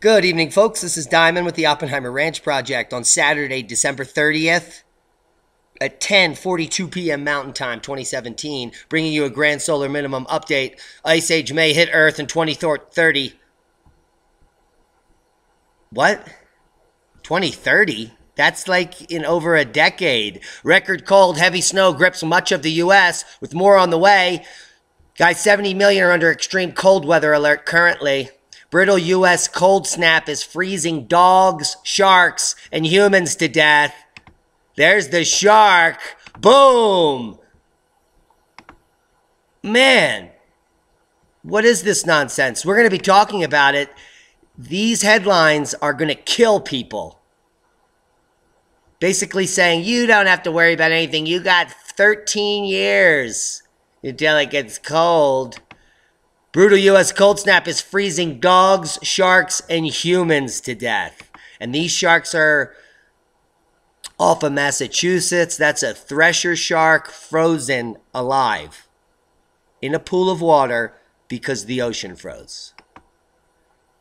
Good evening, folks. This is Diamond with the Oppenheimer Ranch Project on Saturday, December 30th at 10:42 p.m. Mountain Time 2017, bringing you a Grand Solar Minimum update. Ice Age may hit Earth in 2030. What? 2030? That's like in over a decade. Record cold, heavy snow grips much of the U.S., with more on the way. Guys, 70 million are under extreme cold weather alert currently. Brittle U.S. cold snap is freezing dogs, sharks, and humans to death. There's the shark. Boom! Man, what is this nonsense? We're going to be talking about it. These headlines are going to kill people. Basically saying, you don't have to worry about anything. You got 13 years until it gets cold. Brutal U.S. cold snap is freezing dogs, sharks, and humans to death. And these sharks are off of Massachusetts. That's a thresher shark frozen alive in a pool of water because the ocean froze.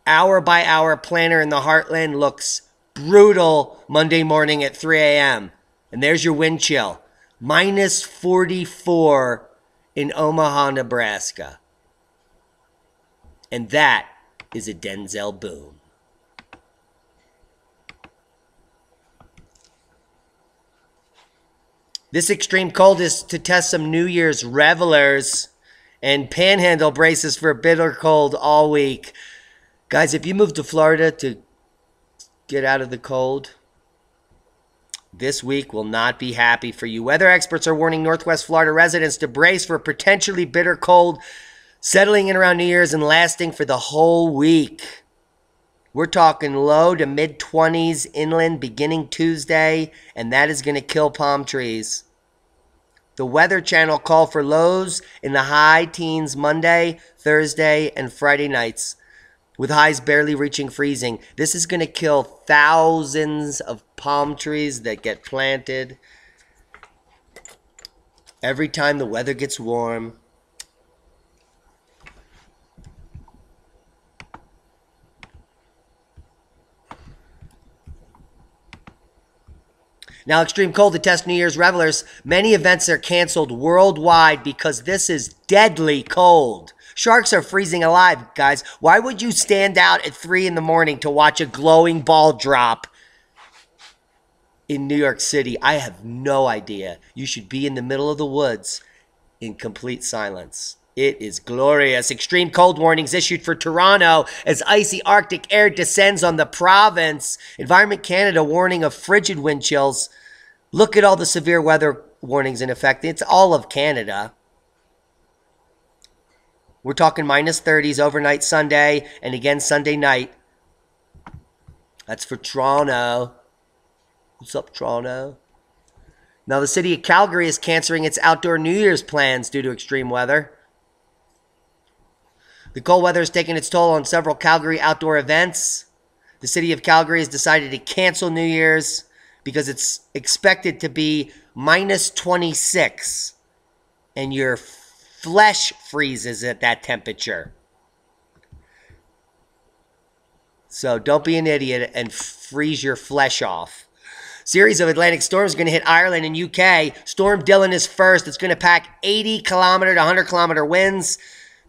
Hour by hour planner in the heartland looks brutal Monday morning at 3 a.m. And there's your wind chill. Minus 44 in Omaha, Nebraska. And that is a Denzel boom. This extreme cold is to test some New Year's revelers, and Panhandle braces for bitter cold all week. Guys, if you move to Florida to get out of the cold, this week will not be happy for you. Weather experts are warning Northwest Florida residents to brace for potentially bitter cold settling in around New Year's and lasting for the whole week. We're talking low to mid-20s inland beginning Tuesday, and that is going to kill palm trees. The Weather Channel called for lows in the high teens Monday, Thursday, and Friday nights, with highs barely reaching freezing. This is going to kill thousands of palm trees that get planted. Every time the weather gets warm. Now, extreme cold to test New Year's revelers. Many events are canceled worldwide because this is deadly cold. Sharks are freezing alive, guys. Why would you stand out at 3 in the morning to watch a glowing ball drop in New York City? I have no idea. You should be in the middle of the woods in complete silence. It is glorious. Extreme cold warnings issued for Toronto as icy Arctic air descends on the province. Environment Canada warning of frigid wind chills. Look at all the severe weather warnings in effect. It's all of Canada. We're talking minus 30s overnight Sunday and again Sunday night. That's for Toronto. What's up, Toronto? Now, the city of Calgary is canceling its outdoor New Year's plans due to extreme weather. The cold weather is taking its toll on several Calgary outdoor events. The city of Calgary has decided to cancel New Year's because it's expected to be minus 26 and you're flesh freezes at that temperature. So don't be an idiot and freeze your flesh off. Series of Atlantic storms is going to hit Ireland and UK. Storm Dylan is first. It's going to pack 80 kilometer to 100 kilometer winds.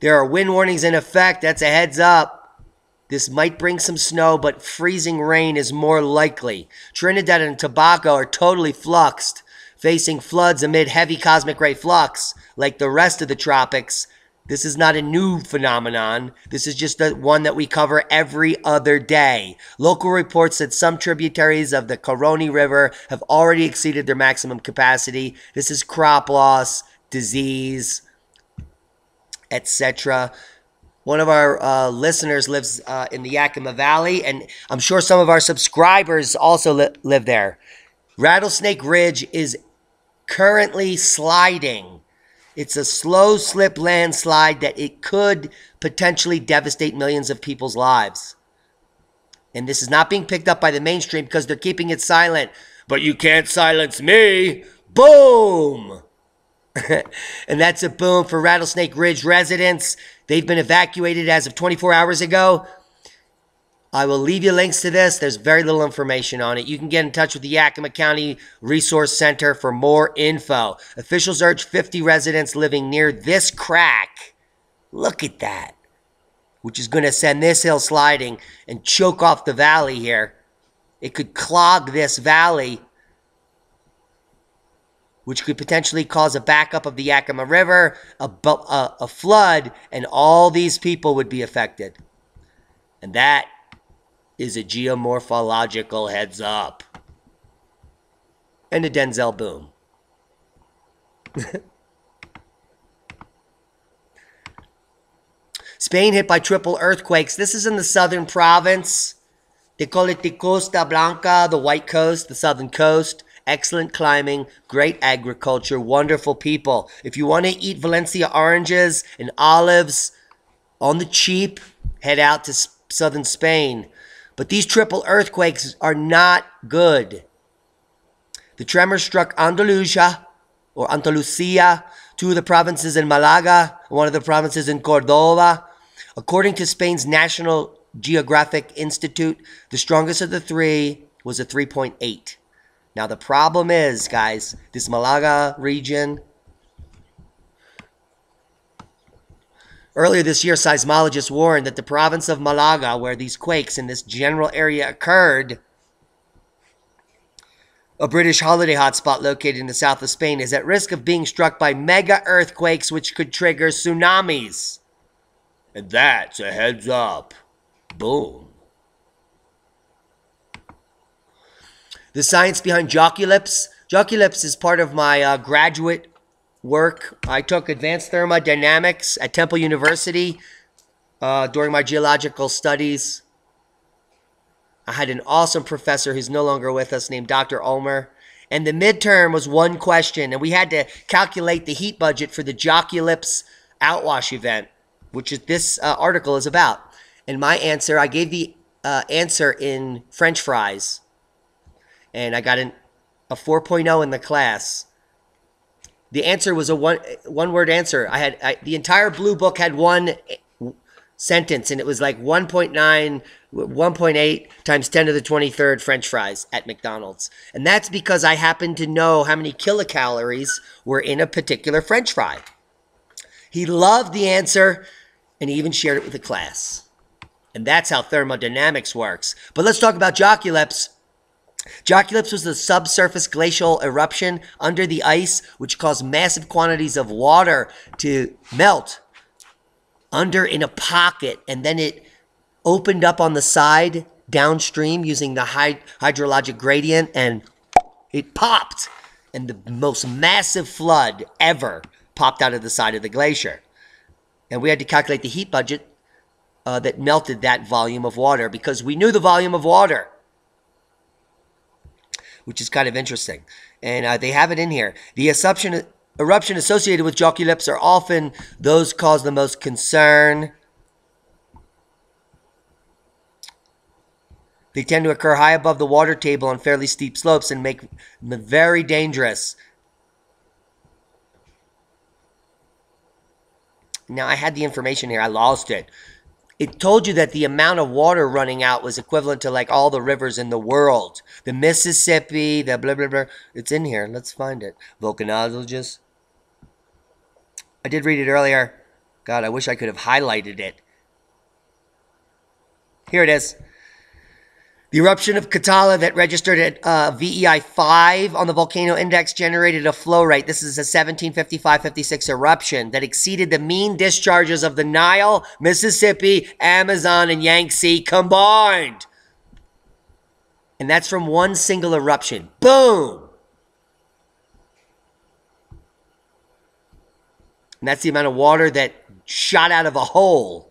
There are wind warnings in effect. That's a heads up. This might bring some snow, but freezing rain is more likely. Trinidad and Tobago are totally fluxed, facing floods amid heavy cosmic ray flux. Like the rest of the tropics, this is not a new phenomenon. This is just the one that we cover every other day. Local reports that some tributaries of the Caroni River have already exceeded their maximum capacity. This is crop loss, disease, etc. One of our listeners lives in the Yakima Valley, and I'm sure some of our subscribers also live there. Rattlesnake Ridge is currently sliding. It's a slow slip landslide that it could potentially devastate millions of people's lives. And this is not being picked up by the mainstream because they're keeping it silent. But you can't silence me. Boom! And that's a boom for Rattlesnake Ridge residents. They've been evacuated as of 24 hours ago. I will leave you links to this. There's very little information on it. You can get in touch with the Yakima County Resource Center for more info. Officials urge 50 residents living near this crack. Look at that. Which is going to send this hill sliding and choke off the valley here. It could clog this valley, which could potentially cause a backup of the Yakima River, a flood, and all these people would be affected. And that is a geomorphological heads up. And a Denzel boom. Spain hit by triple earthquakes. This is in the southern province. They call it the Costa Blanca, the white coast, the southern coast. Excellent climbing, great agriculture, wonderful people. If you want to eat Valencia oranges and olives on the cheap, head out to southern Spain. But these triple earthquakes are not good. The tremor struck Andalusia, two of the provinces in Malaga, one of the provinces in Cordoba. According to Spain's National Geographic Institute, the strongest of the three was a 3.8. Now the problem is, guys, this Malaga region, earlier this year, seismologists warned that the province of Malaga, where these quakes in this general area occurred, a British holiday hotspot located in the south of Spain, is at risk of being struck by mega earthquakes, which could trigger tsunamis. And that's a heads up. Boom. The science behind Jökulhlaups. Jökulhlaups is part of my graduate work. I took advanced thermodynamics at Temple University during my geological studies. I had an awesome professor who's no longer with us named Dr. Ulmer. And the midterm was one question, and we had to calculate the heat budget for the Jökulhlaups outwash event, which is this article is about. And my answer, I gave the answer in French fries, and I got a 4.0 in the class. The answer was a one-word answer. The entire blue book had one sentence, and it was like 1.9, 1.8 times 10 to the 23rd French fries at McDonald's. And that's because I happened to know how many kilocalories were in a particular French fry. He loved the answer, and he even shared it with the class. And that's how thermodynamics works. But let's talk about Jökulhlaups. Jökulhlaups was the subsurface glacial eruption under the ice, which caused massive quantities of water to melt under in a pocket. And then it opened up on the side downstream using the hydrologic gradient, and it popped. And the most massive flood ever popped out of the side of the glacier. And we had to calculate the heat budget that melted that volume of water, because we knew the volume of water, which is kind of interesting. And they have it in here. The eruption associated with Jökulhlaups are often those cause the most concern. They tend to occur high above the water table on fairly steep slopes and make them very dangerous. Now, I had the information here. I lost it. It told you that the amount of water running out was equivalent to like all the rivers in the world. The Mississippi, the blah, blah, blah. It's in here. Let's find it. Volcanologist. I did read it earlier. God, I wish I could have highlighted it. Here it is. The eruption of Katla that registered at VEI 5 on the volcano index generated a flow rate. This is a 1755-56 eruption that exceeded the mean discharges of the Nile, Mississippi, Amazon, and Yangtze combined. And that's from one single eruption. Boom! And that's the amount of water that shot out of a hole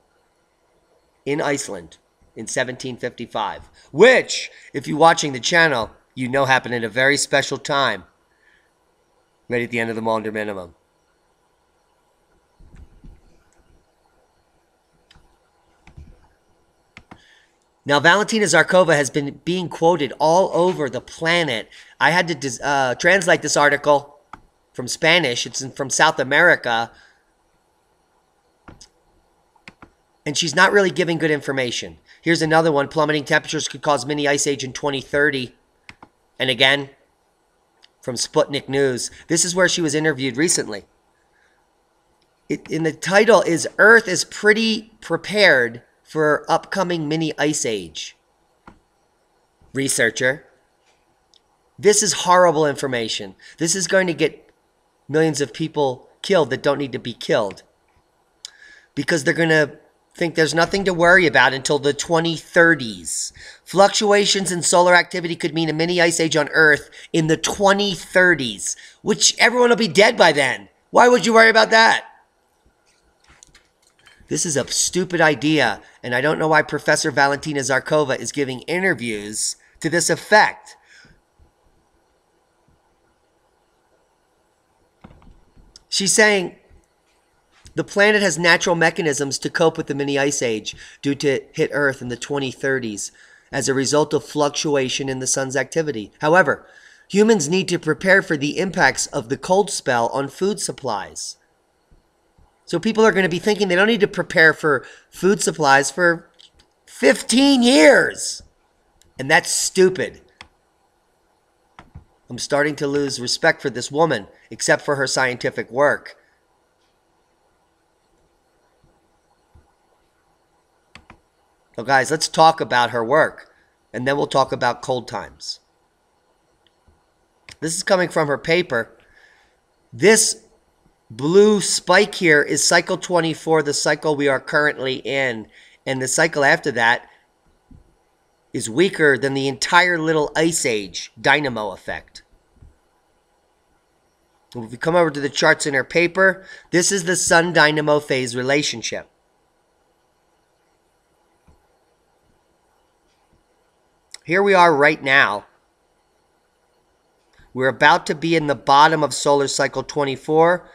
in Iceland. In 1755, which, if you're watching the channel, you know happened at a very special time, right at the end of the Maunder Minimum. Now, Valentina Zharkova has been being quoted all over the planet. I had to translate this article from Spanish. It's from South America. And she's not really giving good information. Here's another one. Plummeting temperatures could cause mini ice age in 2030. And again, from Sputnik News. This is where she was interviewed recently. In the title is Earth is Pretty Prepared for Upcoming Mini Ice Age. Researcher. This is horrible information. This is going to get millions of people killed that don't need to be killed. Because they're going to think there's nothing to worry about until the 2030s. Fluctuations in solar activity could mean a mini ice age on Earth in the 2030s, which everyone will be dead by then. Why would you worry about that? This is a stupid idea, and I don't know why Professor Valentina Zharkova is giving interviews to this effect. She's saying the planet has natural mechanisms to cope with the mini ice age due to hit Earth in the 2030s as a result of fluctuation in the sun's activity. However, humans need to prepare for the impacts of the cold spell on food supplies. So people are going to be thinking they don't need to prepare for food supplies for 15 years. And that's stupid. I'm starting to lose respect for this woman, except for her scientific work. So guys, let's talk about her work, and then we'll talk about Cold Times. This is coming from her paper. This blue spike here is cycle 24, the cycle we are currently in. And the cycle after that is weaker than the entire little ice age dynamo effect. If we come over to the charts in her paper, this is the sun dynamo phase relationship. Here we are right now. We're about to be in the bottom of solar cycle 24.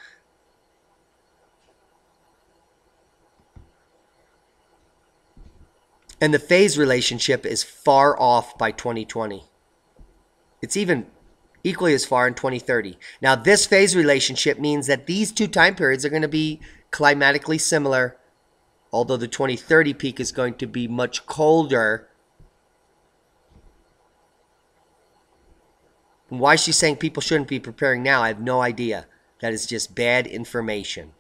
And the phase relationship is far off by 2020. It's even equally as far in 2030. Now, this phase relationship means that these two time periods are going to be climatically similar, although the 2030 peak is going to be much colder. And why she's saying people shouldn't be preparing now, I have no idea. That is just bad information.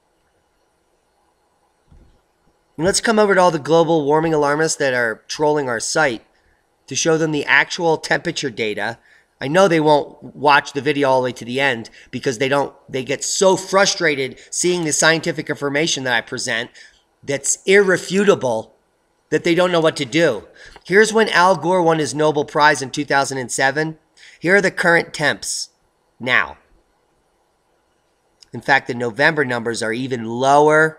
And let's come over to all the global warming alarmists that are trolling our site to show them the actual temperature data. I know they won't watch the video all the way to the end because they get so frustrated seeing the scientific information that I present that's irrefutable that they don't know what to do. Here's when Al Gore won his Nobel Prize in 2007. Here are the current temps now. In fact, the November numbers are even lower.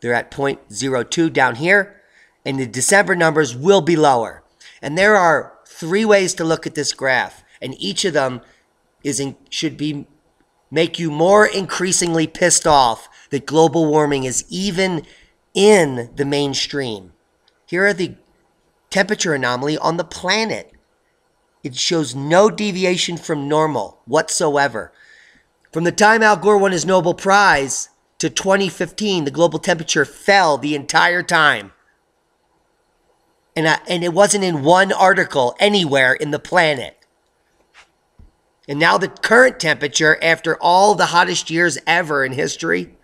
They're at 0.02 down here, and the December numbers will be lower. And there are three ways to look at this graph, and each of them is should make you more increasingly pissed off that global warming is even in the mainstream. Here are the temperature anomaly on the planet. It shows no deviation from normal whatsoever. From the time Al Gore won his Nobel Prize to 2015, the global temperature fell the entire time. And it wasn't in one article anywhere in the planet. And now the current temperature, after all the hottest years ever in history,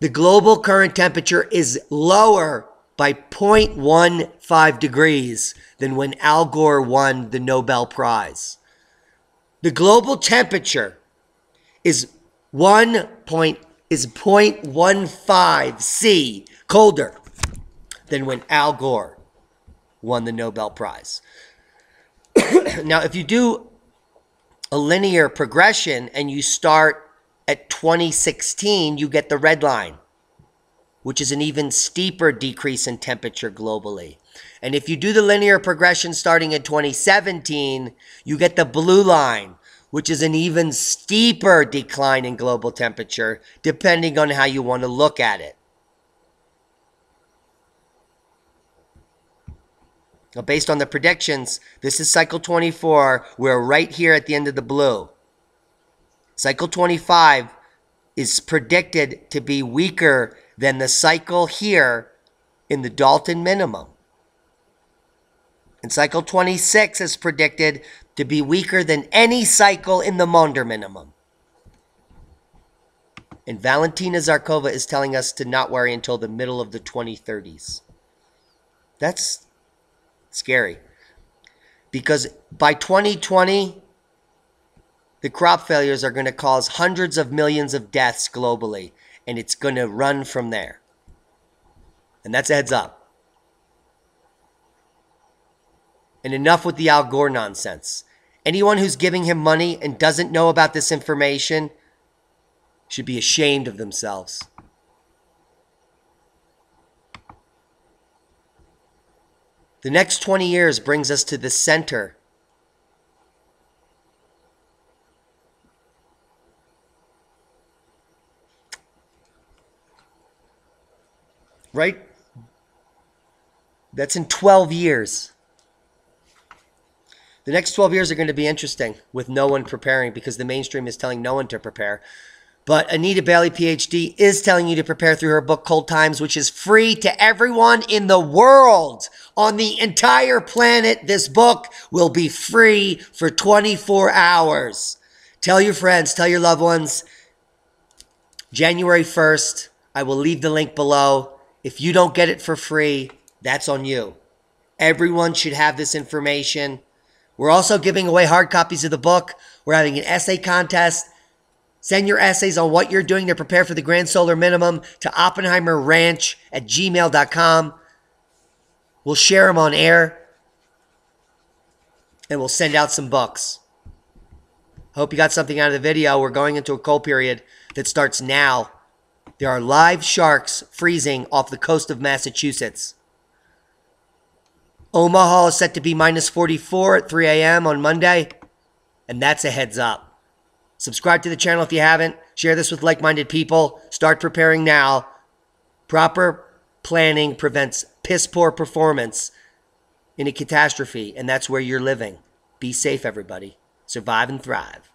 the global current temperature is lower by 0.15 degrees than when Al Gore won the Nobel Prize. The global temperature is 0.15 C colder than when Al Gore won the Nobel Prize. Now, if you do a linear progression and you start at 2016, you get the red line, which is an even steeper decrease in temperature globally. And if you do the linear progression starting at 2017, you get the blue line, which is an even steeper decline in global temperature, depending on how you want to look at it. Now, based on the predictions, this is cycle 24. We're right here at the end of the blue. Cycle 25 is predicted to be weaker than the cycle here in the Dalton Minimum. And cycle 26 is predicted to be weaker than any cycle in the Maunder Minimum. And Valentina Zharkova is telling us to not worry until the middle of the 2030s. That's scary. Because by 2020, the crop failures are going to cause hundreds of millions of deaths globally. And it's going to run from there. And that's a heads up. And enough with the Al Gore nonsense. Anyone who's giving him money and doesn't know about this information should be ashamed of themselves. The next 20 years brings us to the center right? That's in 12 years. The next 12 years are going to be interesting with no one preparing because the mainstream is telling no one to prepare. But Anita Bailey, PhD, is telling you to prepare through her book, Cold Times, which is free to everyone in the world. On the entire planet, this book will be free for 24 hours. Tell your friends, tell your loved ones. January 1st, I will leave the link below. If you don't get it for free, that's on you. Everyone should have this information. We're also giving away hard copies of the book. We're having an essay contest. Send your essays on what you're doing to prepare for the Grand Solar Minimum to OppenheimerRanch@gmail.com. We'll share them on air. And we'll send out some books. Hope you got something out of the video. We're going into a cold period that starts now. There are live sharks freezing off the coast of Massachusetts. Omaha is set to be -44 at 3 a.m. on Monday. And that's a heads up. Subscribe to the channel if you haven't. Share this with like-minded people. Start preparing now. Proper planning prevents piss-poor performance in a catastrophe. And that's where you're living. Be safe, everybody. Survive and thrive.